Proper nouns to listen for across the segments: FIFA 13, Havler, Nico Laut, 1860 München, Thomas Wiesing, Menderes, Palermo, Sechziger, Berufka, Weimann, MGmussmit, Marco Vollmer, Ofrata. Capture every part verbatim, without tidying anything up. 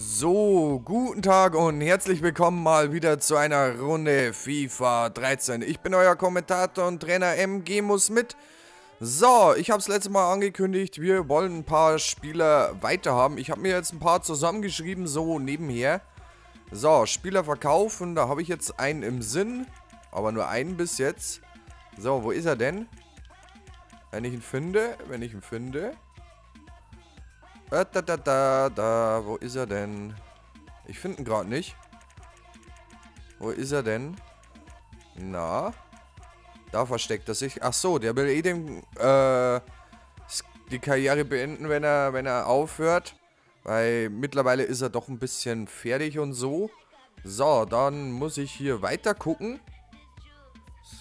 So, guten Tag und herzlich willkommen mal wieder zu einer Runde FIFA dreizehn. Ich bin euer Kommentator und Trainer MGmussmit. So, ich habe es letztes Mal angekündigt, wir wollen ein paar Spieler weiter haben. Ich habe mir jetzt ein paar zusammengeschrieben, so nebenher. So, Spieler verkaufen, da habe ich jetzt einen im Sinn, aber nur einen bis jetzt. So, wo ist er denn? Wenn ich ihn finde, wenn ich ihn finde... Da, da, da, da, wo ist er denn? Ich finde ihn gerade nicht. Wo ist er denn? Na? Da versteckt er sich. Ach so, der will eh den, äh, die Karriere beenden, wenn er, wenn er aufhört. Weil mittlerweile ist er doch ein bisschen fertig und so. So, dann muss ich hier weiter gucken.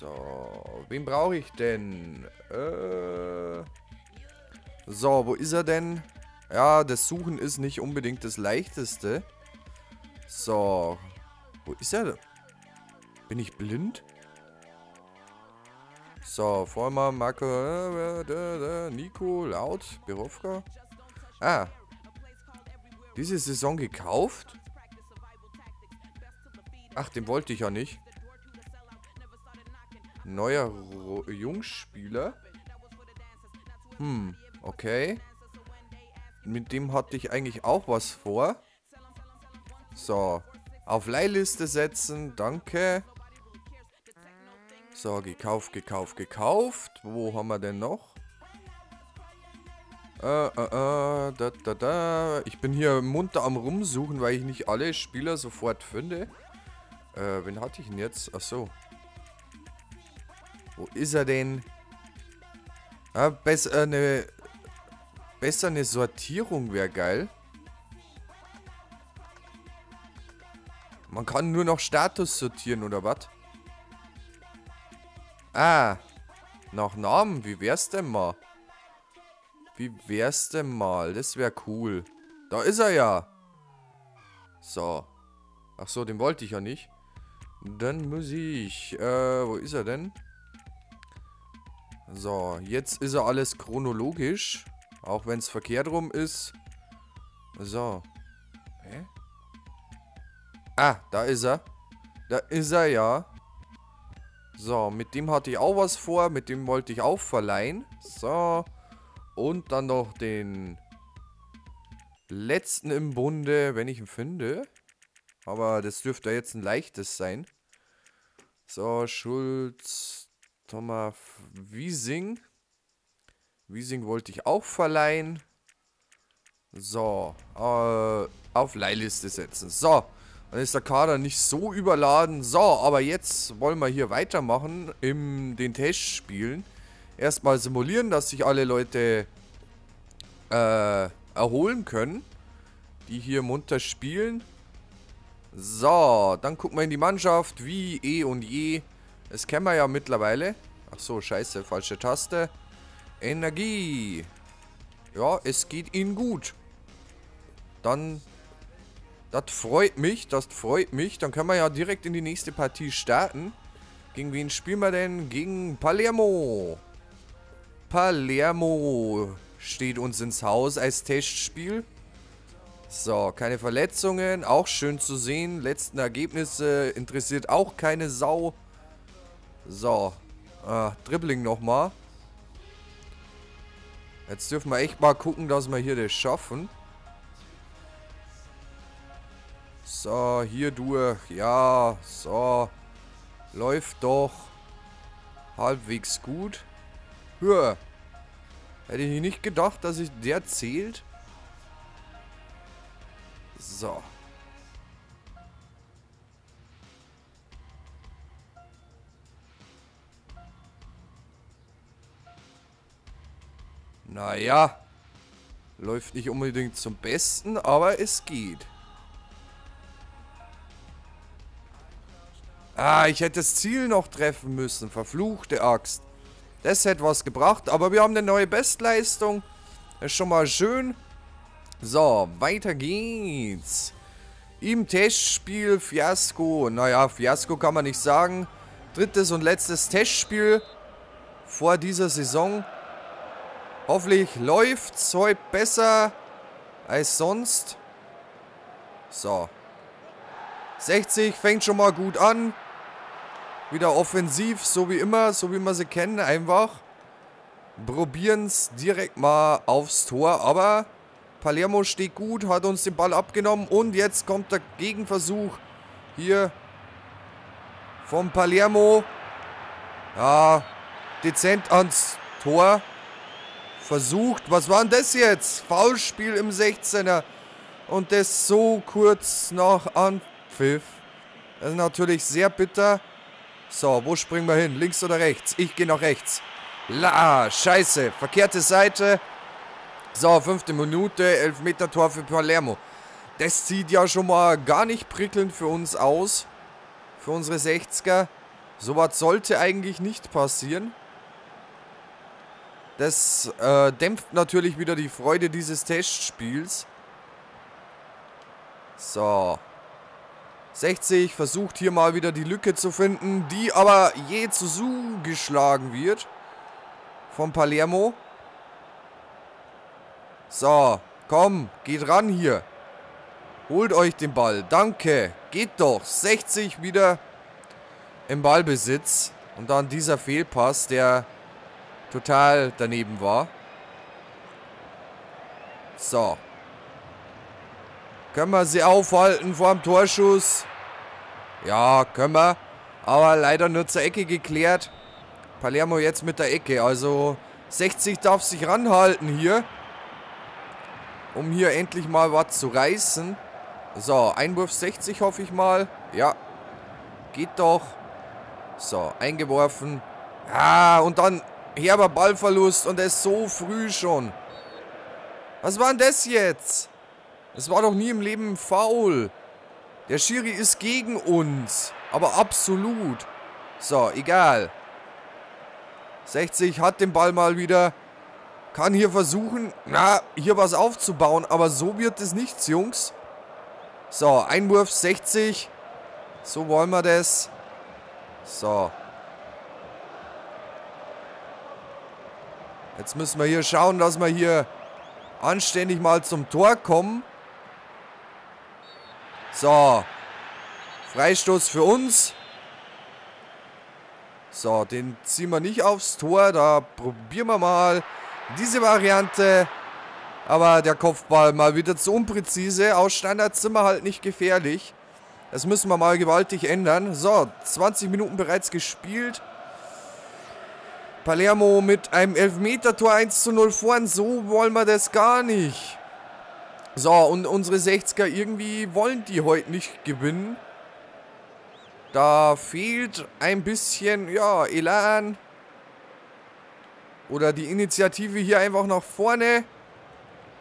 So, wen brauche ich denn? Äh, so, wo ist er denn? Ja, das Suchen ist nicht unbedingt das Leichteste. So. Wo ist er denn? Bin ich blind? So, Vollmer, Marco, Nico, Laut, Berufka. Ah. Diese Saison gekauft? Ach, den wollte ich ja nicht. Neuer Jungspieler. Hm, okay. Mit dem hatte ich eigentlich auch was vor. So. Auf Leihliste setzen. Danke. So, gekauft, gekauft, gekauft. Wo haben wir denn noch? Äh, äh, äh. Da, da, da. Ich bin hier munter am Rumsuchen, weil ich nicht alle Spieler sofort finde. Äh, wen hatte ich denn jetzt? Achso. Wo ist er denn? Ah, besser eine... Besser eine Sortierung wäre geil. Man kann nur noch Status sortieren, oder was? Ah. Nach Namen, wie wär's denn mal? Wie wär's denn mal? Das wäre cool. Da ist er ja. So. Ach so, den wollte ich ja nicht. Dann muss ich... Äh, wo ist er denn? So, jetzt ist er alles chronologisch. Auch wenn es verkehrt rum ist. So. Hä? Ah, da ist er. Da ist er, ja. So, mit dem hatte ich auch was vor. Mit dem wollte ich auch verleihen. So. Und dann noch den letzten im Bunde, wenn ich ihn finde. Aber das dürfte jetzt ein leichtes sein. So, Schulz, Thomas Wiesing. Wiesing wollte ich auch verleihen. So. Äh, auf Leihliste setzen. So. Dann ist der Kader nicht so überladen. So, aber jetzt wollen wir hier weitermachen. In den Testspielen. Erstmal simulieren, dass sich alle Leute äh, erholen können. Die hier munter spielen. So. Dann gucken wir in die Mannschaft. Wie, eh und je. Das kennen wir ja mittlerweile. Ach so, scheiße. Falsche Taste. Energie. Ja, es geht ihnen gut. Dann, das freut mich, das freut mich. Dann können wir ja direkt in die nächste Partie starten. Gegen wen spielen wir denn? Gegen Palermo. Palermo steht uns ins Haus als Testspiel. So, keine Verletzungen. Auch schön zu sehen. Letzten Ergebnisse interessiert auch keine Sau. So, ah, Dribbling nochmal. Jetzt dürfen wir echt mal gucken, dass wir hier das schaffen. So, hier durch. Ja, so. Läuft doch. Halbwegs gut. Hör. Hätte ich nicht gedacht, dass ich der zählt. So. Naja, läuft nicht unbedingt zum Besten, aber es geht. Ah, ich hätte das Ziel noch treffen müssen. Verfluchte Axt. Das hätte was gebracht, aber wir haben eine neue Bestleistung. Das ist schon mal schön. So, weiter geht's. Im Testspiel Fiasko. Naja, Fiasko kann man nicht sagen. Drittes und letztes Testspiel vor dieser Saison. Hoffentlich läuft's heute besser als sonst. So. sechzig fängt schon mal gut an. Wieder offensiv, so wie immer, so wie wir sie kennen, einfach. Probieren es direkt mal aufs Tor, aber Palermo steht gut, hat uns den Ball abgenommen und jetzt kommt der Gegenversuch hier vom Palermo. Ja, dezent ans Tor versucht. Was war denn das jetzt? Foulspiel im sechzehner und das so kurz nach Anpfiff. Das ist natürlich sehr bitter. So, wo springen wir hin? Links oder rechts? Ich gehe nach rechts. La, scheiße. Verkehrte Seite. So, fünfte Minute. Elfmeter-Tor für Palermo. Das sieht ja schon mal gar nicht prickelnd für uns aus. Für unsere sechziger. Sowas sollte eigentlich nicht passieren. Das äh, dämpft natürlich wieder die Freude dieses Testspiels. So. sechzig versucht hier mal wieder die Lücke zu finden, die aber je zu zugeschlagen wird. Von Palermo. So, komm, geht ran hier. Holt euch den Ball, danke. Geht doch, sechzig wieder im Ballbesitz. Und dann dieser Fehlpass, der total daneben war. So. Können wir sie aufhalten vor dem Torschuss? Ja, können wir. Aber leider nur zur Ecke geklärt. Palermo jetzt mit der Ecke. Also sechzig darf sich ranhalten hier. Um hier endlich mal was zu reißen. So, Einwurf sechzig hoffe ich mal. Ja, geht doch. So, eingeworfen. Ah, und dann herber Ballverlust. Und er ist so früh schon. Was war denn das jetzt? Es war doch nie im Leben faul. Der Schiri ist gegen uns. Aber absolut. So, egal. sechzig hat den Ball mal wieder. Kann hier versuchen, na, hier was aufzubauen. Aber so wird es nichts, Jungs. So, Einwurf sechzig. So wollen wir das. So. Jetzt müssen wir hier schauen, dass wir hier anständig mal zum Tor kommen. So, Freistoß für uns. So, den ziehen wir nicht aufs Tor. Da probieren wir mal diese Variante. Aber der Kopfball mal wieder zu unpräzise. Aus Standards sind wir halt nicht gefährlich. Das müssen wir mal gewaltig ändern. So, zwanzig Minuten bereits gespielt. Palermo mit einem Elfmeter-Tor eins zu null vorn. So wollen wir das gar nicht. So, und unsere sechziger, irgendwie wollen die heute nicht gewinnen. Da fehlt ein bisschen, ja, Elan. Oder die Initiative hier einfach nach vorne,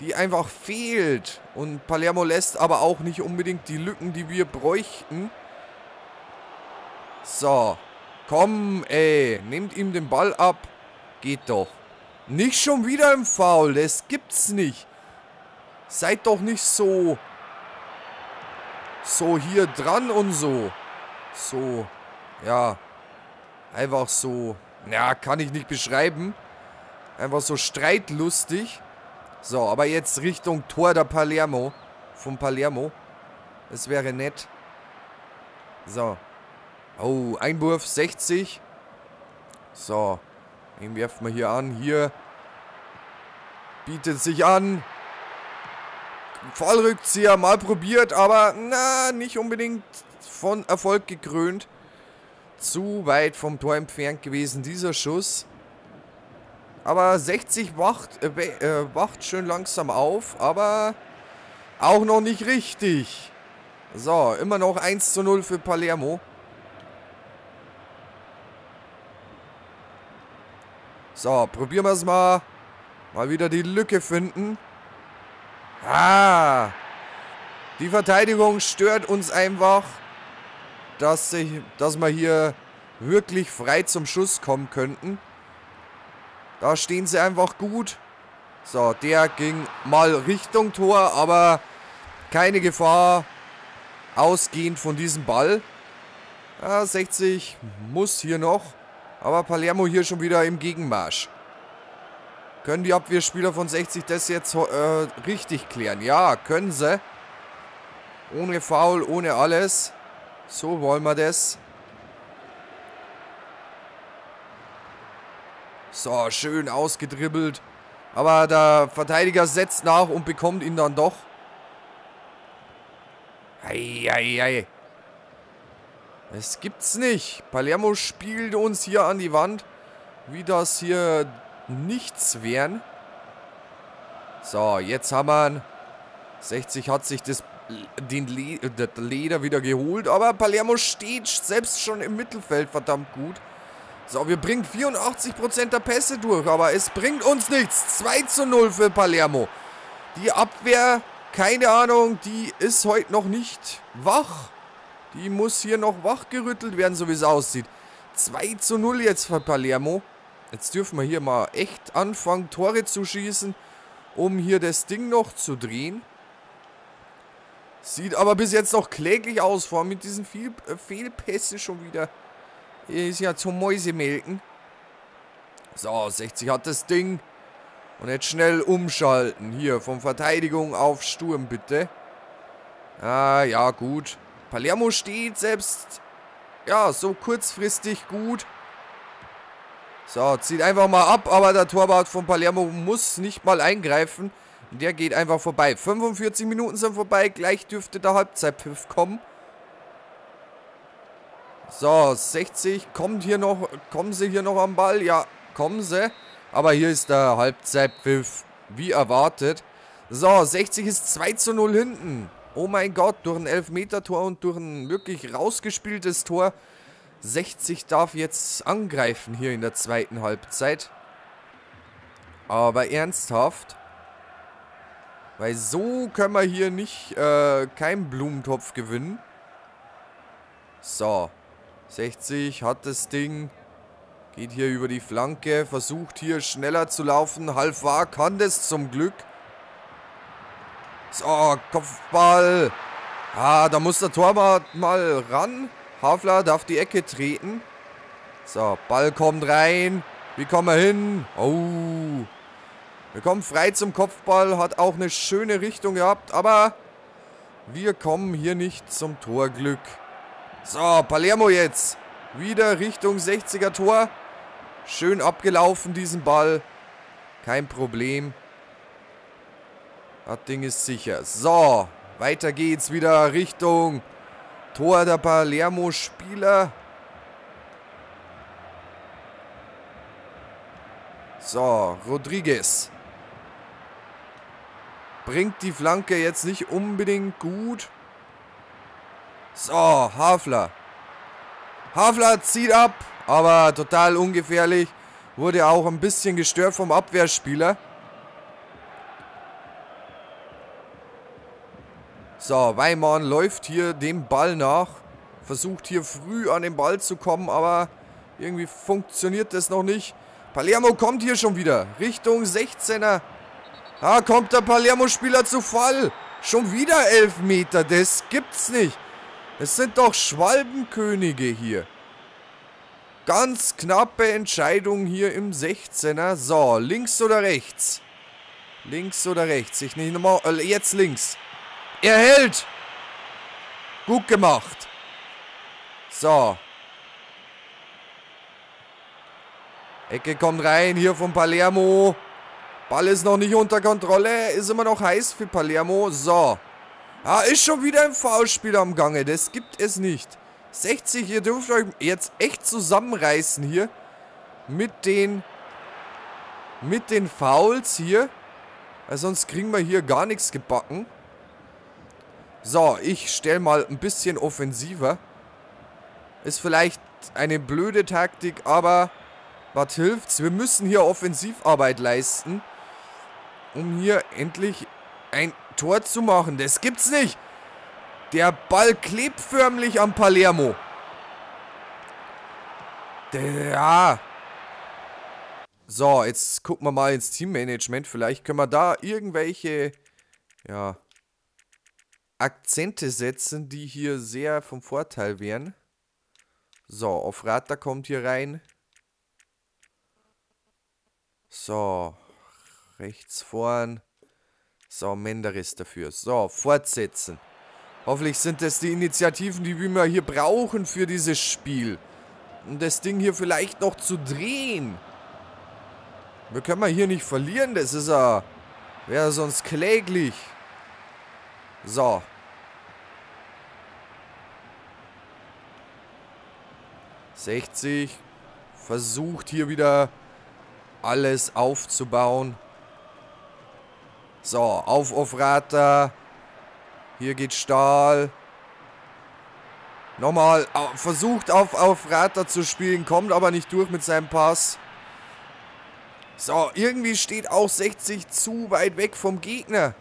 die einfach fehlt. Und Palermo lässt aber auch nicht unbedingt die Lücken, die wir bräuchten. So, komm, ey, nehmt ihm den Ball ab. Geht doch. Nicht schon wieder im Foul, das gibt's nicht. Seid doch nicht so, so hier dran und so. So, ja, einfach so, ja, kann ich nicht beschreiben. Einfach so streitlustig. So, aber jetzt Richtung Tor der Palermo, vom Palermo. Das wäre nett. So, oh, Einwurf sechzig. So, den werfen wir hier an, hier. Bietet sich an. Fallrückzieher mal probiert, aber na, nicht unbedingt von Erfolg gekrönt. Zu weit vom Tor entfernt gewesen, dieser Schuss. Aber sechzig wacht, äh, äh, wacht schön langsam auf, aber auch noch nicht richtig. So, immer noch eins zu null für Palermo. So, probieren wir es mal. Mal wieder die Lücke finden. Ah, die Verteidigung stört uns einfach, dass, ich, dass wir hier wirklich frei zum Schuss kommen könnten. Da stehen sie einfach gut. So, der ging mal Richtung Tor, aber keine Gefahr ausgehend von diesem Ball. Ah, sechzig muss hier noch, aber Palermo hier schon wieder im Gegenmarsch. Können die Abwehrspieler von sechzig das jetzt äh, richtig klären? Ja, können sie. Ohne Foul, ohne alles. So wollen wir das. So, schön ausgedribbelt. Aber der Verteidiger setzt nach und bekommt ihn dann doch. Ei, ei, ei. Es gibt's nicht. Palermo spielt uns hier an die Wand. Wie das hier nichts wären. So, jetzt haben wir einen. sechzig hat sich das, den Le das Leder wieder geholt. Aber Palermo steht selbst schon im Mittelfeld verdammt gut. So, wir bringen vierundachtzig Prozent der Pässe durch. Aber es bringt uns nichts. zwei zu null für Palermo. Die Abwehr, keine Ahnung, die ist heute noch nicht wach. Die muss hier noch wachgerüttelt werden, so wie es aussieht. zwei zu null jetzt für Palermo. Jetzt dürfen wir hier mal echt anfangen, Tore zu schießen, um hier das Ding noch zu drehen. Sieht aber bis jetzt noch kläglich aus, vor allem mit diesen Fehl Fehlpässen schon wieder. Ist ja zum Mäusemelken. So, sechzig hat das Ding. Und jetzt schnell umschalten. Hier, von Verteidigung auf Sturm, bitte. Ah, ja, gut. Palermo steht selbst, ja, so kurzfristig gut. So, zieht einfach mal ab, aber der Torwart von Palermo muss nicht mal eingreifen. Der geht einfach vorbei. fünfundvierzig Minuten sind vorbei, gleich dürfte der Halbzeitpfiff kommen. So, sechzig, kommt hier noch, kommen sie hier noch am Ball? Ja, kommen sie. Aber hier ist der Halbzeitpfiff, wie erwartet. So, sechzig ist zwei zu null hinten. Oh mein Gott, durch ein Elfmeter-Tor und durch ein wirklich rausgespieltes Tor. sechzig darf jetzt angreifen hier in der zweiten Halbzeit. Aber ernsthaft. Weil so können wir hier nicht, äh, keinen Blumentopf gewinnen. So. sechzig hat das Ding. Geht hier über die Flanke. Versucht hier schneller zu laufen. Halfwar kann das zum Glück. So, Kopfball. Ah, da muss der Torwart mal ran. Havler darf die Ecke treten. So, Ball kommt rein. Wie kommen wir hin? Oh. Wir kommen frei zum Kopfball. Hat auch eine schöne Richtung gehabt. Aber wir kommen hier nicht zum Torglück. So, Palermo jetzt. Wieder Richtung sechziger Tor. Schön abgelaufen, diesen Ball. Kein Problem. Das Ding ist sicher. So, weiter geht's wieder Richtung Tor der Palermo-Spieler. So, Rodriguez. Bringt die Flanke jetzt nicht unbedingt gut. So, Havler. Havler zieht ab, aber total ungefährlich. Wurde auch ein bisschen gestört vom Abwehrspieler. So, Weimann läuft hier dem Ball nach. Versucht hier früh an den Ball zu kommen, aber irgendwie funktioniert das noch nicht. Palermo kommt hier schon wieder. Richtung sechzehner. Da kommt der Palermo-Spieler zu Fall. Schon wieder Elfmeter. Das gibt's nicht. Es sind doch Schwalbenkönige hier. Ganz knappe Entscheidung hier im sechzehner. So, links oder rechts? Links oder rechts? Ich nehme mal, äh, jetzt links. Er hält. Gut gemacht. So. Ecke kommt rein hier von Palermo. Ball ist noch nicht unter Kontrolle. Ist immer noch heiß für Palermo. So. Ah, ist schon wieder ein Foulspiel am Gange. Das gibt es nicht. sechzig, ihr dürft euch jetzt echt zusammenreißen hier. Mit den, mit den Fouls hier. Weil sonst kriegen wir hier gar nichts gebacken. So, ich stelle mal ein bisschen offensiver. Ist vielleicht eine blöde Taktik, aber was hilft's? Wir müssen hier Offensivarbeit leisten, um hier endlich ein Tor zu machen. Das gibt's nicht. Der Ball klebt förmlich am Palermo. Ja. So, jetzt gucken wir mal ins Teammanagement. Vielleicht können wir da irgendwelche, ja, Akzente setzen, die hier sehr vom Vorteil wären. So, auf Rater kommt hier rein. So, rechts vorn. So, Menderes dafür. So, fortsetzen. Hoffentlich sind das die Initiativen, die wir hier brauchen für dieses Spiel. Um das Ding hier vielleicht noch zu drehen. Wir können mal hier nicht verlieren. Das ist ja... Wäre sonst kläglich. So. sechzig. Versucht hier wieder alles aufzubauen. So, auf Ofrata. Hier geht Stahl. Nochmal. Versucht auf Ofrata zu spielen. Kommt aber nicht durch mit seinem Pass. So, irgendwie steht auch sechzig zu weit weg vom Gegner.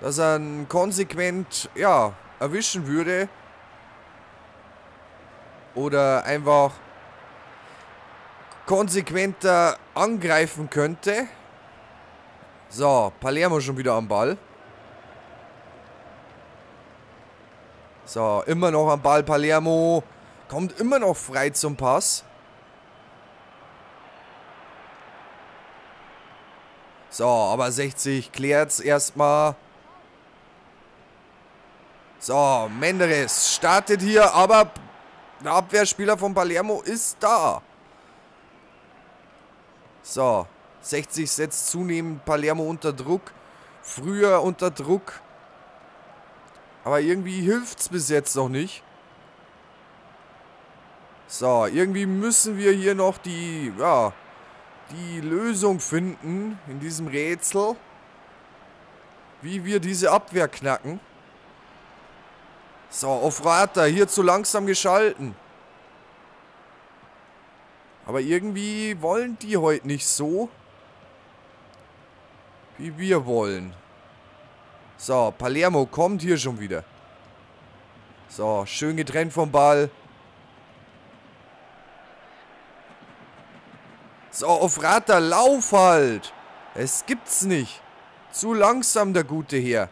Dass er ihn konsequent, ja, erwischen würde. Oder einfach konsequenter angreifen könnte. So, Palermo schon wieder am Ball. So, immer noch am Ball Palermo. Kommt immer noch frei zum Pass. So, aber sechzig klärt's erstmal. So, Menderes startet hier, aber der Abwehrspieler von Palermo ist da. So, sechzig setzt zunehmend Palermo unter Druck. Früher unter Druck. Aber irgendwie hilft's bis jetzt noch nicht. So, irgendwie müssen wir hier noch die, ja, die Lösung finden in diesem Rätsel. Wie wir diese Abwehr knacken. So, Ofrata, hier zu langsam geschalten. Aber irgendwie wollen die heute nicht so, wie wir wollen. So, Palermo kommt hier schon wieder. So, schön getrennt vom Ball. So, Ofrata, lauf halt. Es gibt's nicht. Zu langsam der Gute hier.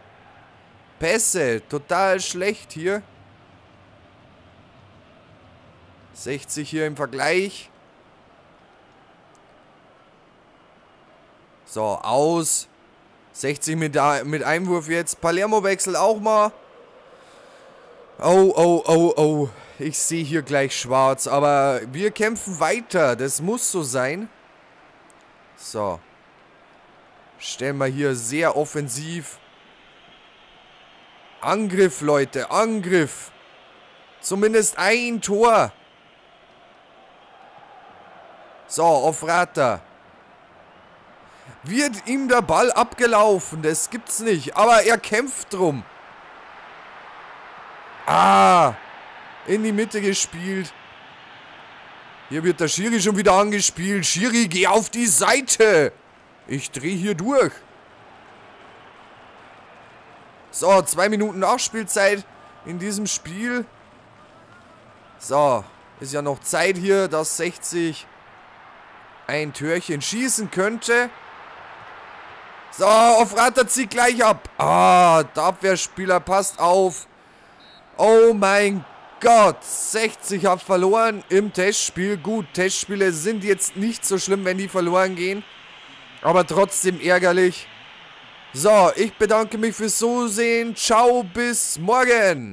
Pässe, total schlecht hier. sechzig hier im Vergleich. So, aus. sechzig mit, mit Einwurf jetzt. Palermo wechselt auch mal. Oh, oh, oh, oh. Ich sehe hier gleich schwarz. Aber wir kämpfen weiter. Das muss so sein. So. Stellen wir hier sehr offensiv. Angriff, Leute. Angriff. Zumindest ein Tor. So, Ofrata. Wird ihm der Ball abgelaufen. Das gibt's nicht. Aber er kämpft drum. Ah. In die Mitte gespielt. Hier wird der Schiri schon wieder angespielt. Schiri, geh auf die Seite. Ich drehe hier durch. So, zwei Minuten Nachspielzeit in diesem Spiel. So, ist ja noch Zeit hier, dass sechzig ein Türchen schießen könnte. So, Ofrata zieht gleich ab. Ah, der Abwehrspieler passt auf. Oh mein Gott, sechzig hat verloren im Testspiel. Gut, Testspiele sind jetzt nicht so schlimm, wenn die verloren gehen. Aber trotzdem ärgerlich. So, ich bedanke mich fürs Zusehen. Ciao, bis morgen.